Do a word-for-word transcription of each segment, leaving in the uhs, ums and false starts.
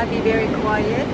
I'll be very quiet.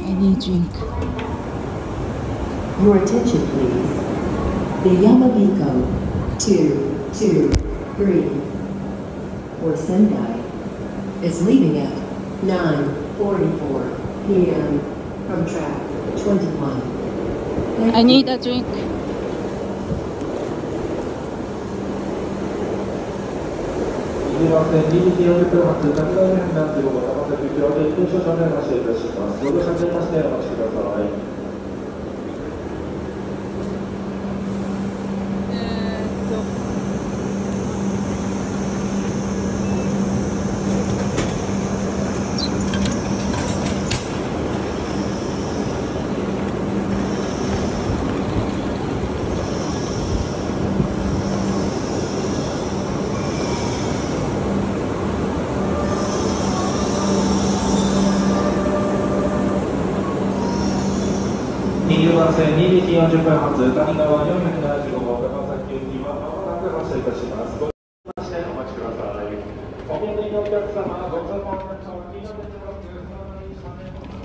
I need drink. Your attention, please. The Yamabiko two two three for Sendai is leaving at nine forty-four p m from track twenty-one. Thank I need a drink.にびきよんじゅっぷん発、谷川よんひゃくななじゅうご号高崎行きはまもなく発車いたします。ご注意ましてお待ちください。お見送りのお客様、ご注文の商品の別枠、そのままに車内をお待ちください。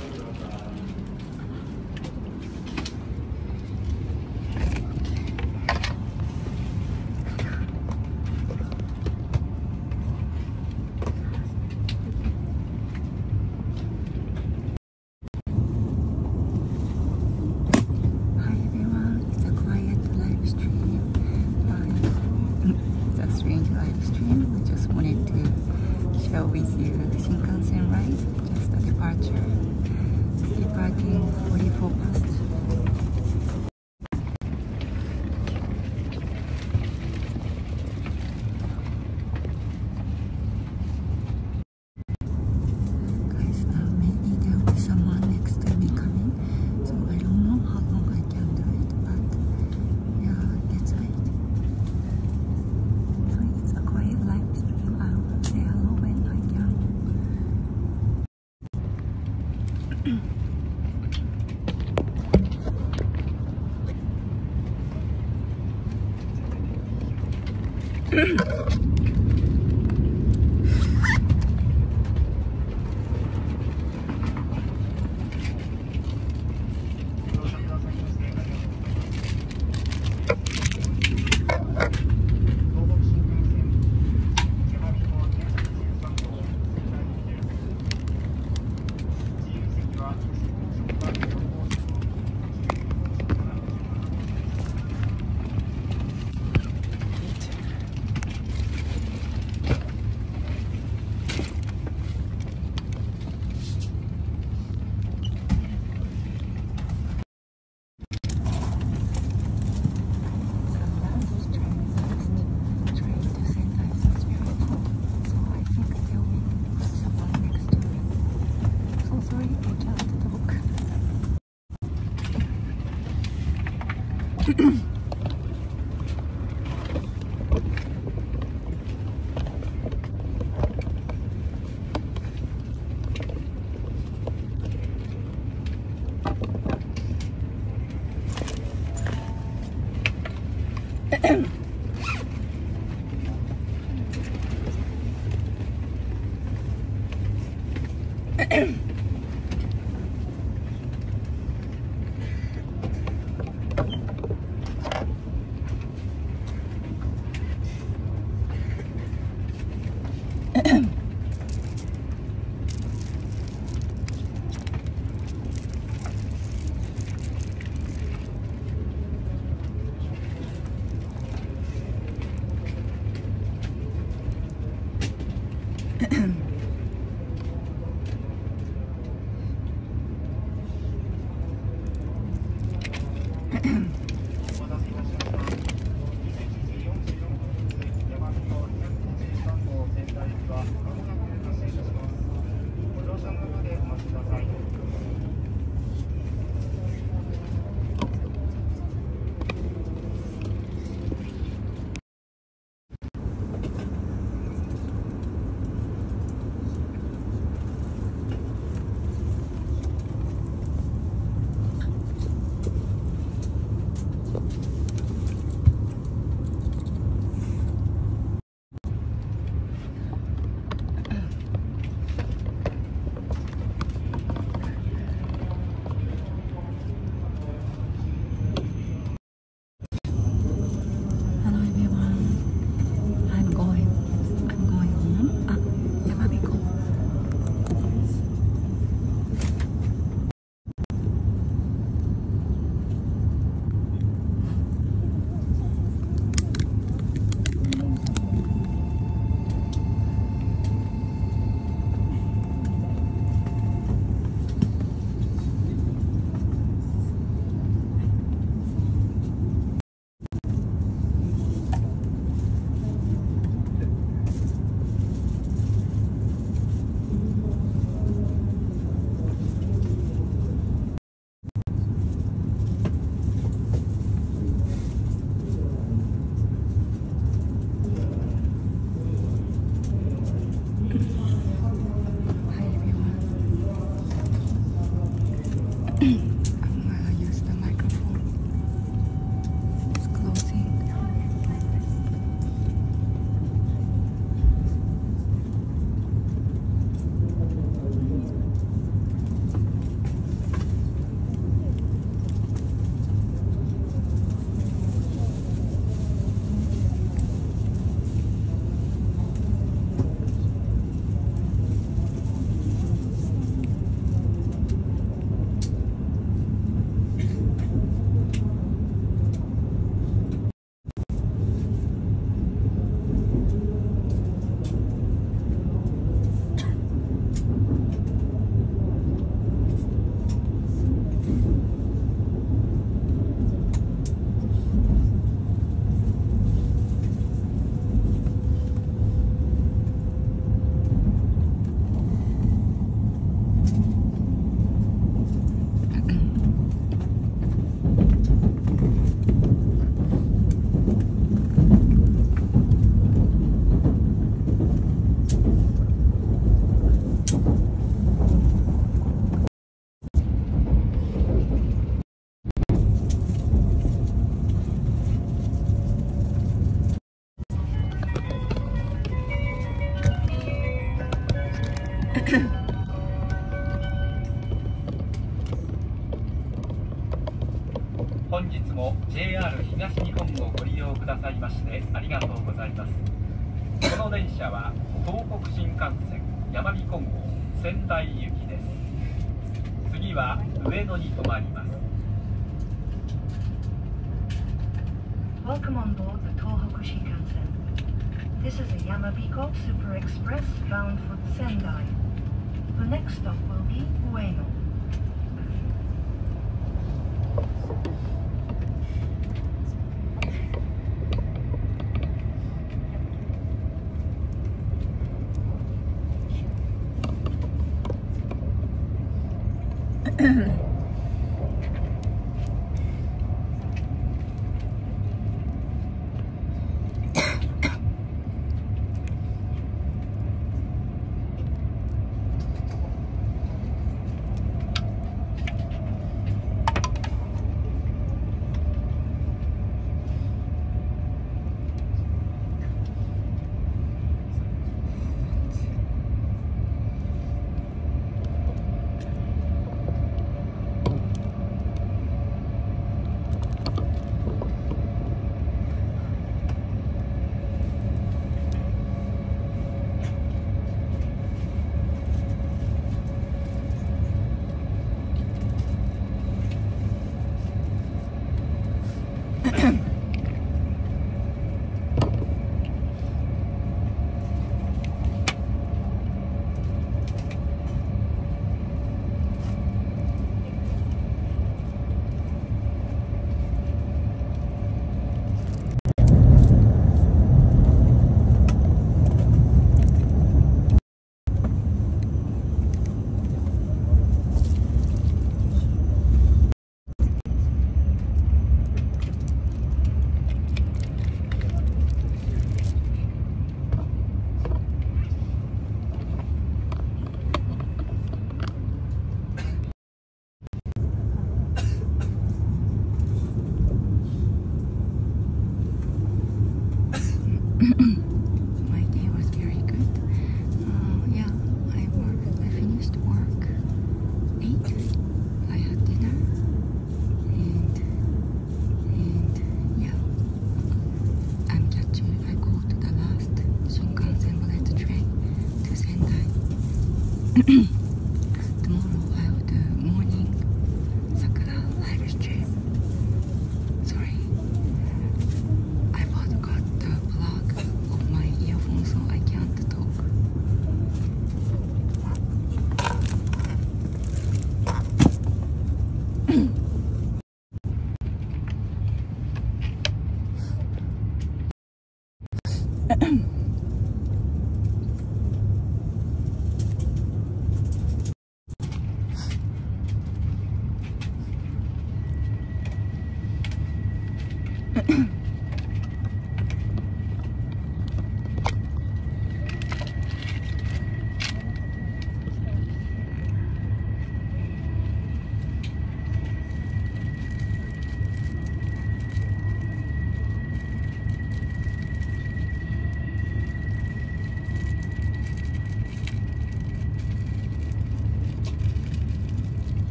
本日も ジェイアール 東日本をご利用くださいましてありがとうございます。この電車は東北新幹線Yamabiko号仙台行きです。次は上野に停まります。Welcome on board the Tohoku Shinkansen. This is a Yamabiko Super Express bound for Sendai. The next stop will be Ueno.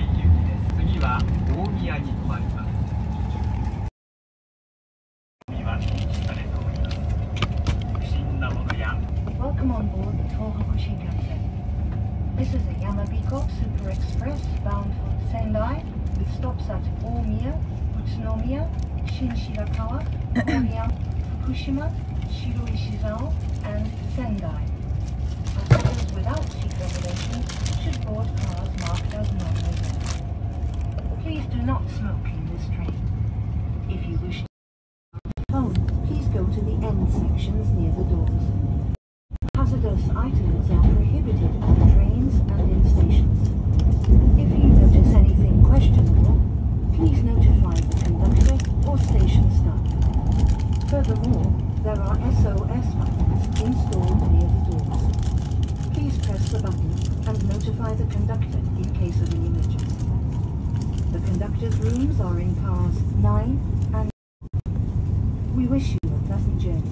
行きです。次は大宮に止まります。海は禁止されております。不審なものや Welcome on board the Tohoku Shinkansen. This is a Yamabiko Super Express bound for Sendai with stops at Omiya, Utsunomiya, Shinshirakawa, Omiya, Fukushima, Shiroishizao, and Sendai. Passengers without seat reservation should board cars marked as non-reserved. Please do not smoke in this train. If you wish to go home, please go to the end sections near the doors. Hazardous items are prohibited on trains and in stations. If you notice anything questionable, please notify the conductor or station staff. Furthermore, there are S O S buttons installed near the doors. Please press the button and notify the conductor in case of an emergency. The conductor's rooms are in cars nine and ten. We wish you a pleasant journey.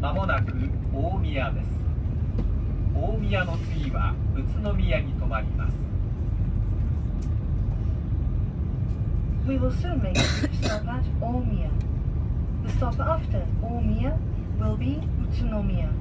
まもなく大宮です。大宮の次は宇都宮に止まります。We will soon make a stop at Omiya. The stop after Omiya will be Utsunomiya. あ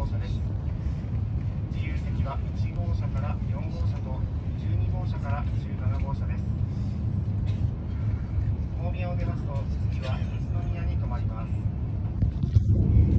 号車です。自由席はいち号車からよん号車とじゅうに号車からじゅうなな号車です。大宮を出ますと次は宇都宮に停まります。